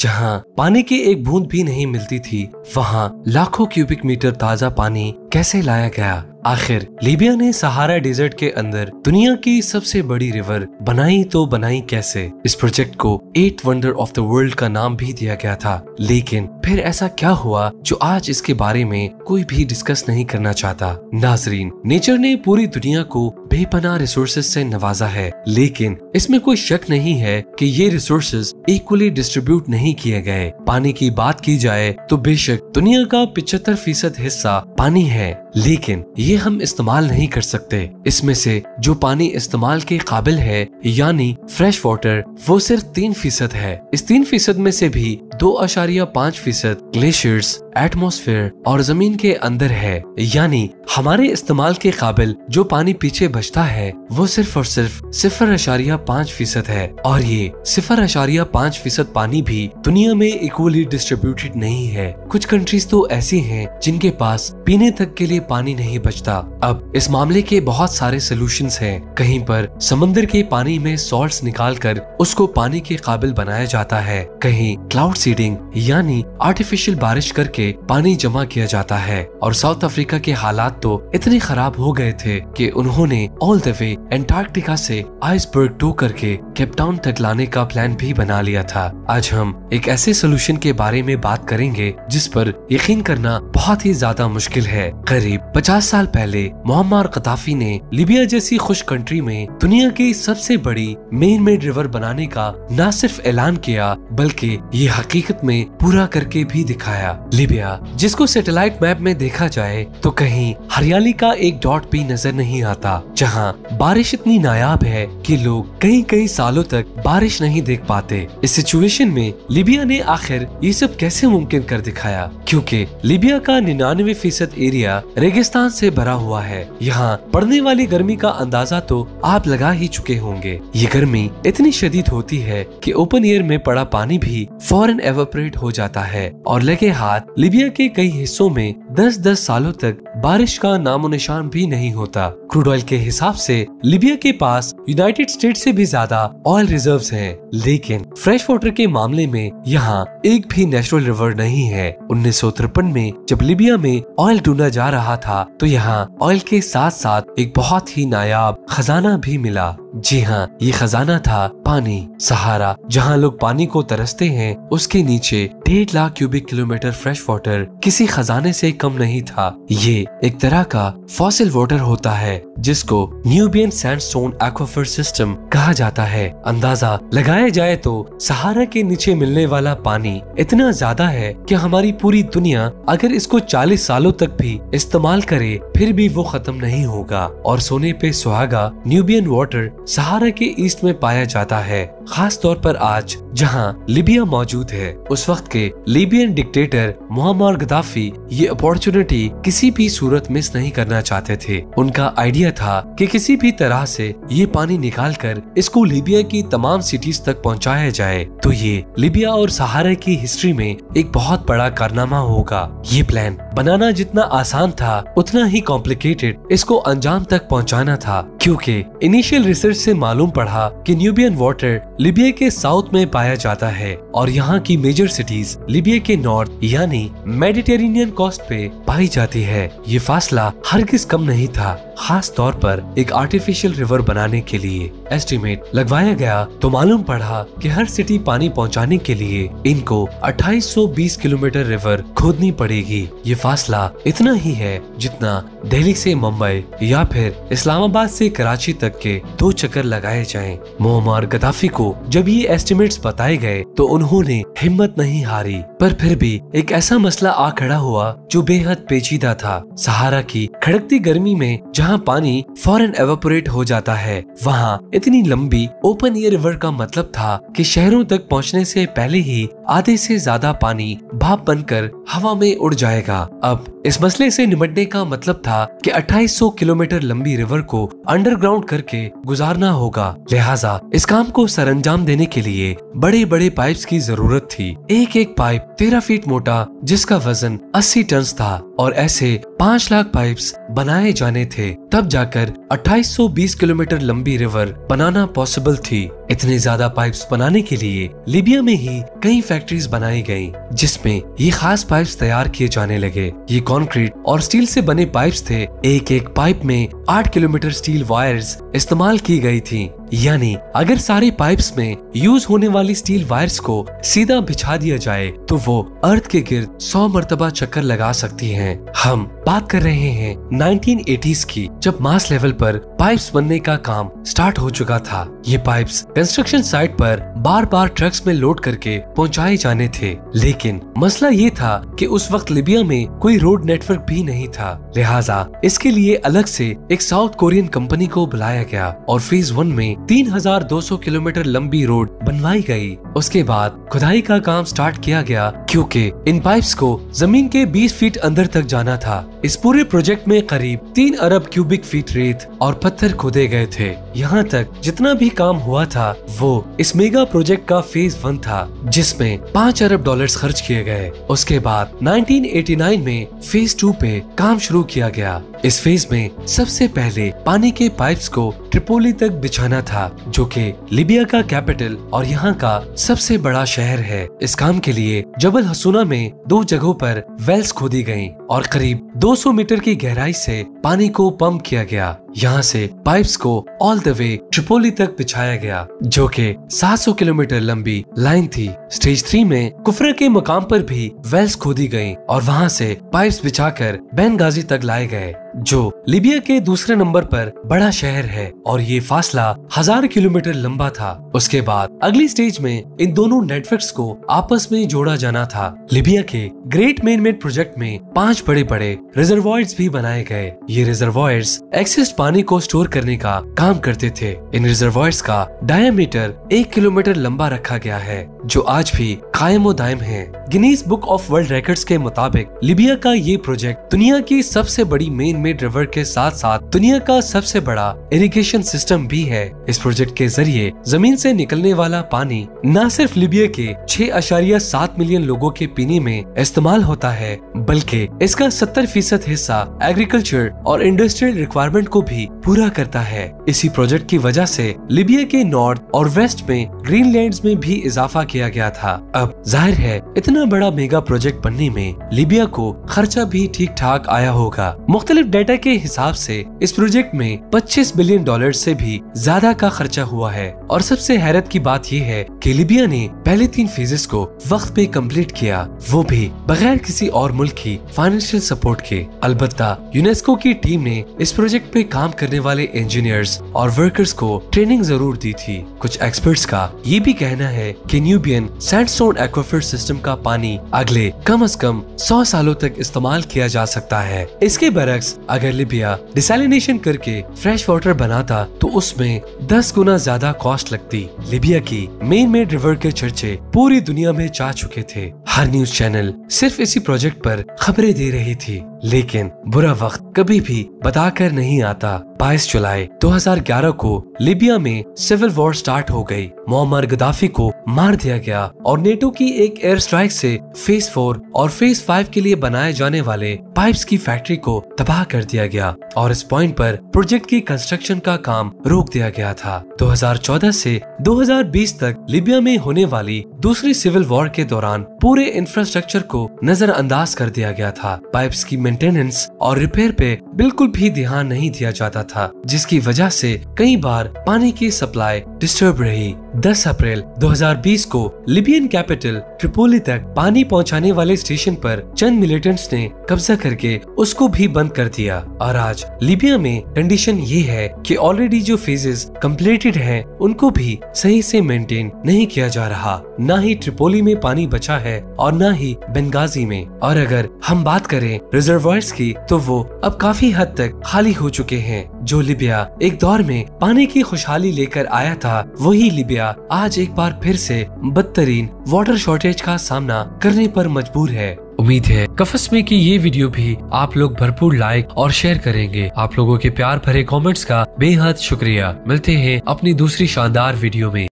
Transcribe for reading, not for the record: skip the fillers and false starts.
जहां पानी की एक बूंद भी नहीं मिलती थी, वहां लाखों क्यूबिक मीटर ताजा पानी कैसे लाया गया? आखिर लीबिया ने सहारा डेजर्ट के अंदर दुनिया की सबसे बड़ी रिवर बनाई, तो बनाई कैसे? इस प्रोजेक्ट को 8 वंडर ऑफ द वर्ल्ड का नाम भी दिया गया था। लेकिन फिर ऐसा क्या हुआ जो आज इसके बारे में कोई भी डिस्कस नहीं करना चाहता? नाजरीन, नेचर ने पूरी दुनिया को बेपनाह रिसोर्सेज से नवाजा है, लेकिन इसमें कोई शक नहीं है कि ये रिसोर्सेज इक्वली डिस्ट्रीब्यूट नहीं किए गए। पानी की बात की जाए तो बेशक दुनिया का 75% हिस्सा पानी है, लेकिन ये हम इस्तेमाल नहीं कर सकते। इसमें से जो पानी इस्तेमाल के काबिल है यानी फ्रेश वाटर, वो सिर्फ 3% है। इस 3% में से भी 2.5% ग्लेशियर्स, एटमॉस्फेयर और जमीन के अंदर है, यानी हमारे इस्तेमाल के काबिल जो पानी पीछे बचता है वो सिर्फ और सिर्फ 0.5% है। और ये 0.5% पानी भी दुनिया में इक्वली डिस्ट्रीब्यूटेड नहीं है। कुछ कंट्रीज तो ऐसी हैं जिनके पास पीने तक के लिए पानी नहीं बचता। अब इस मामले के बहुत सारे सॉल्यूशंस हैं। कहीं पर समंदर के पानी में सॉल्ट्स निकालकर उसको पानी के काबिल बनाया जाता है, कहीं क्लाउड सीडिंग यानी आर्टिफिशियल बारिश करके पानी जमा किया जाता है। और साउथ अफ्रीका के हालात तो इतने खराब हो गए थे कि उन्होंने ऑल द वे एंटार्क्टिका से आइसबर्ग टो करके केप टाउन तक लाने का प्लान भी बना लिया था। आज हम एक ऐसे सॉल्यूशन के बारे में बात करेंगे जिस पर यकीन करना बहुत ही ज्यादा मुश्किल है। करीब 50 साल पहले मुअम्मार गद्दाफी ने लीबिया जैसी खुश कंट्री में दुनिया की सबसे बड़ी मैन मेड रिवर बनाने का न सिर्फ ऐलान किया बल्कि ये हकीकत में पूरा करके भी दिखाया। लीबिया जिसको सैटेलाइट मैप में देखा जाए तो कहीं हरियाली का एक डॉट भी नजर नहीं आता, जहाँ बारिश इतनी नायाब है कि लोग कई कई सालों तक बारिश नहीं देख पाते। इस सिचुएशन में लीबिया ने आखिर ये सब कैसे मुमकिन कर दिखाया? क्योंकि लीबिया का 99% एरिया रेगिस्तान से भरा हुआ है। यहाँ पड़ने वाली गर्मी का अंदाजा तो आप लगा ही चुके होंगे। ये गर्मी इतनी शदीद होती है कि ओपन एयर में पड़ा पानी भी फौरन एवोपरेट हो जाता है और लगे हाथ लीबिया के कई हिस्सों में 10-10 सालों तक बारिश का नामो निशान भी नहीं होता। क्रूड ऑयल के हिसाब से लीबिया के पास यूनाइटेड स्टेट से भी ज्यादा ऑयल रिजर्व्स हैं, लेकिन फ्रेश वाटर के मामले में यहाँ एक भी नेचुरल रिवर नहीं है। 1953 में जब लीबिया में ऑयल ढूंढा जा रहा था तो यहाँ ऑयल के साथ साथ एक बहुत ही नायाब खजाना भी मिला। जी हाँ, ये खजाना था पानी। सहारा, जहाँ लोग पानी को तरसते हैं, उसके नीचे 1.5 lakh cubic kilometre fresh water किसी खजाने से कम नहीं था। ये एक तरह का फॉसिल वाटर होता है जिसको न्यूबियन सैंडस्टोन एक्वाफर सिस्टम कहा जाता है। अंदाजा लगाया जाए तो सहारा के नीचे मिलने वाला पानी इतना ज्यादा है कि हमारी पूरी दुनिया अगर इसको 40 सालों तक भी इस्तेमाल करे फिर भी वो खत्म नहीं होगा। और सोने पे सुहागा न्यूबियन वाटर सहारा के ईस्ट में पाया जाता है, खास तौर पर आज जहां लीबिया मौजूद है। उस वक्त के लीबियन डिक्टेटर मुअम्मार गद्दाफी ये अपॉर्चुनिटी किसी भी सूरत मिस नहीं करना चाहते थे। उनका आइडिया था कि किसी भी तरह से ये पानी निकाल कर इसको लीबिया की तमाम सिटीज तक पहुंचाया जाए, तो ये लीबिया और सहारा की हिस्ट्री में एक बहुत बड़ा कारनामा होगा। ये प्लान बनाना जितना आसान था उतना ही कॉम्प्लिकेटेड इसको अंजाम तक पहुंचाना था, क्योंकि इनिशियल रिसर्च से मालूम पड़ा कि न्यूबियन वाटर लीबिया के साउथ में पाया जाता है और यहाँ की मेजर सिटीज लीबिया के नॉर्थ यानी मेडिटेरेनियन कोस्ट पे पाई जाती है। ये फासला हरगिज कम नहीं था, खास तौर पर एक आर्टिफिशियल रिवर बनाने के लिए। एस्टीमेट लगवाया गया तो मालूम पड़ा कि हर सिटी पानी पहुँचाने के लिए इनको 2820 किलोमीटर रिवर खोदनी पड़ेगी। ये फासला इतना ही है जितना दिल्ली से मुंबई या फिर इस्लामाबाद से कराची तक के 2 चक्कर लगाए जाएं। मुअम्मार गद्दाफी को जब ये एस्टिमेट्स बताए गए तो उन्होंने हिम्मत नहीं हारी, पर फिर भी एक ऐसा मसला आ खड़ा हुआ जो बेहद पेचीदा था। सहारा की खड़कती गर्मी में जहाँ पानी फौरन एवोपरेट हो जाता है, वहाँ इतनी लंबी ओपन एयर रिवर का मतलब था कि शहरों तक पहुँचने से पहले ही आधे से ज्यादा पानी भाप बनकर हवा में उड़ जाएगा। अब इस मसले से निपटने का मतलब था कि 2800 किलोमीटर लंबी रिवर को अंडरग्राउंड करके गुजारना होगा। लिहाजा इस काम को सरंजाम देने के लिए बड़े बड़े पाइप्स की जरूरत थी। एक एक पाइप 13 फीट मोटा जिसका वजन 80 टन था और ऐसे 5 लाख पाइप्स बनाए जाने थे, तब जाकर 2820 किलोमीटर लंबी रिवर बनाना पॉसिबल थी। इतने ज्यादा पाइप्स बनाने के लिए लीबिया में ही कई फैक्ट्रीज बनाई गयी जिसमें ये खास पाइप्स तैयार किए जाने लगे। ये कंक्रीट और स्टील से बने पाइप्स थे। एक एक पाइप में 8 किलोमीटर स्टील वायर्स इस्तेमाल की गई थी। यानी अगर सारे पाइप्स में यूज होने वाली स्टील वायर्स को सीधा बिछा दिया जाए तो वो अर्थ के गिर्द 100 मर्तबा चक्कर लगा सकती हैं। हम बात कर रहे हैं 1980s की, जब मास लेवल पर पाइप्स बनने का काम स्टार्ट हो चुका था। ये पाइप्स कंस्ट्रक्शन साइट पर बार बार ट्रक्स में लोड करके पहुंचाए जाने थे, लेकिन मसला ये था कि उस वक्त लीबिया में कोई रोड नेटवर्क भी नहीं था। लिहाजा इसके लिए अलग से एक साउथ कोरियन कंपनी को बुलाया गया और फेज 1 में 3200 किलोमीटर लंबी रोड बनवाई गई। उसके बाद खुदाई का काम स्टार्ट किया गया क्योंकि इन पाइप्स को जमीन के 20 फीट अंदर तक जाना था। इस पूरे प्रोजेक्ट में करीब 3 अरब क्यूबिक फीट रेत और पत्थर खोदे गए थे। यहाँ तक जितना भी काम हुआ था वो इस मेगा प्रोजेक्ट का फेज 1 था, जिसमें $5 अरब खर्च किए गए। उसके बाद 1989 में फेज 2 पे काम शुरू किया गया। इस फेज में सबसे पहले पानी के पाइप्स को ट्रिपोली तक बिछाना था, जो कि लीबिया का कैपिटल और यहाँ का सबसे बड़ा शहर है। इस काम के लिए जबल हसूना में 2 जगहों पर वेल्स खोदी गईं और करीब 200 मीटर की गहराई से पानी को पंप किया गया। यहाँ से पाइप्स को ऑल द वे ट्रिपोली तक बिछाया गया, जो कि 700 किलोमीटर लंबी लाइन थी। स्टेज 3 में कुफरा के मकाम पर भी वेल्स खोदी गईं और वहाँ से पाइप्स बिछाकर बेंगाजी तक लाए गए, जो लीबिया के दूसरे नंबर पर बड़ा शहर है और ये फासला 1000 किलोमीटर लंबा था। उसके बाद अगली स्टेज में इन दोनों नेटवर्क्स को आपस में जोड़ा जाना था। लीबिया के ग्रेट मैन-मेड प्रोजेक्ट में 5 बड़े बड़े रिजर्वॉयर्स भी बनाए गए। ये रिजर्वॉयर्स एक्सेस पानी को स्टोर करने का काम करते थे। इन रिजर्वॉयर्स का डायमीटर 1 किलोमीटर लंबा रखा गया है, जो आज भी कायमो दायम है। Guinness book of world records के मुताबिक लीबिया का ये प्रोजेक्ट दुनिया की सबसे बड़ी मेन मेड रिवर के साथ साथ दुनिया का सबसे बड़ा इरिगेशन सिस्टम भी है। इस प्रोजेक्ट के जरिए जमीन से निकलने वाला पानी न सिर्फ लीबिया के 6.7 मिलियन लोगों के पीने में इस्तेमाल होता है, बल्कि इसका 70% हिस्सा एग्रीकल्चर और इंडस्ट्रियल रिक्वायरमेंट को भी पूरा करता है। इसी प्रोजेक्ट की वजह से लीबिया के नॉर्थ और वेस्ट में ग्रीन लैंड्स में भी इजाफा किया गया था। अब जाहिर है इतना बड़ा मेगा प्रोजेक्ट बनने में लीबिया को खर्चा भी ठीक ठाक आया होगा। मुख्तलिफ डेटा के हिसाब से इस प्रोजेक्ट में $25 बिलियन से भी ज्यादा का खर्चा हुआ है। और सबसे हैरत की बात यह है कि लीबिया ने पहले 3 फेजेस को वक्त पे कंप्लीट किया, वो भी बगैर किसी और मुल्क की फाइनेंशियल सपोर्ट के। अलबत्ता यूनेस्को की टीम ने इस प्रोजेक्ट पे काम करने वाले इंजीनियर्स और वर्कर्स को ट्रेनिंग जरूर दी थी। कुछ एक्सपर्ट्स का ये भी कहना है कि न्यूबियन सैंडस्टोन एक्वाफर सिस्टम का पानी अगले कम से कम 100 सालों तक इस्तेमाल किया जा सकता है। इसके बरक्स अगर लीबिया डिसैलिनेशन करके फ्रेश वाटर बनाता तो उसमें 10 गुना ज्यादा कॉस्ट लगती। लीबिया की मेन मेड रिवर के चर्चे पूरी दुनिया में जा चुके थे। हर न्यूज चैनल सिर्फ इसी प्रोजेक्ट पर खबरें दे रही थी, लेकिन बुरा वक्त कभी भी बता कर नहीं आता। 22 जुलाई 2011 को लीबिया में सिविल वॉर स्टार्ट हो गई। मुअम्मर गद्दाफी को मार दिया गया और नेटो की एक एयर स्ट्राइक से फेज 4 और फेज 5 के लिए बनाए जाने वाले पाइप्स की फैक्ट्री को तबाह कर दिया गया और इस पॉइंट पर प्रोजेक्ट की कंस्ट्रक्शन का काम रोक दिया गया था। 2014 से 2020 तक लीबिया में होने वाली दूसरी सिविल वॉर के दौरान पूरे इंफ्रास्ट्रक्चर को नजरअंदाज कर दिया गया था। पाइप्स की मेंटेनेंस और रिपेयर पे बिल्कुल भी ध्यान नहीं दिया जाता था, जिसकी वजह से कई बार पानी की सप्लाई डिस्टर्ब रही। 10 अप्रैल 2020 को लीबियन कैपिटल ट्रिपोली तक पानी पहुंचाने वाले स्टेशन पर चंद मिलिटेंट्स ने कब्जा करके उसको भी बंद कर दिया। और आज लीबिया में कंडीशन ये है कि ऑलरेडी जो फेजेस कंप्लीटेड हैं, उनको भी सही से मेंटेन नहीं किया जा रहा। न ही ट्रिपोली में पानी बचा है और न ही बेंगाजी में। और अगर हम बात करें रिजर्वॉयर्स की, तो वो अब काफी हद तक खाली हो चुके हैं। जो लीबिया एक दौर में पानी की खुशहाली लेकर आया था, वही लीबिया आज एक बार फिर से बदतरीन वाटर शॉर्टेज का सामना करने पर मजबूर है। उम्मीद है कफस में कि ये वीडियो भी आप लोग भरपूर लाइक और शेयर करेंगे। आप लोगों के प्यार भरे कमेंट्स का बेहद शुक्रिया। मिलते हैं अपनी दूसरी शानदार वीडियो में।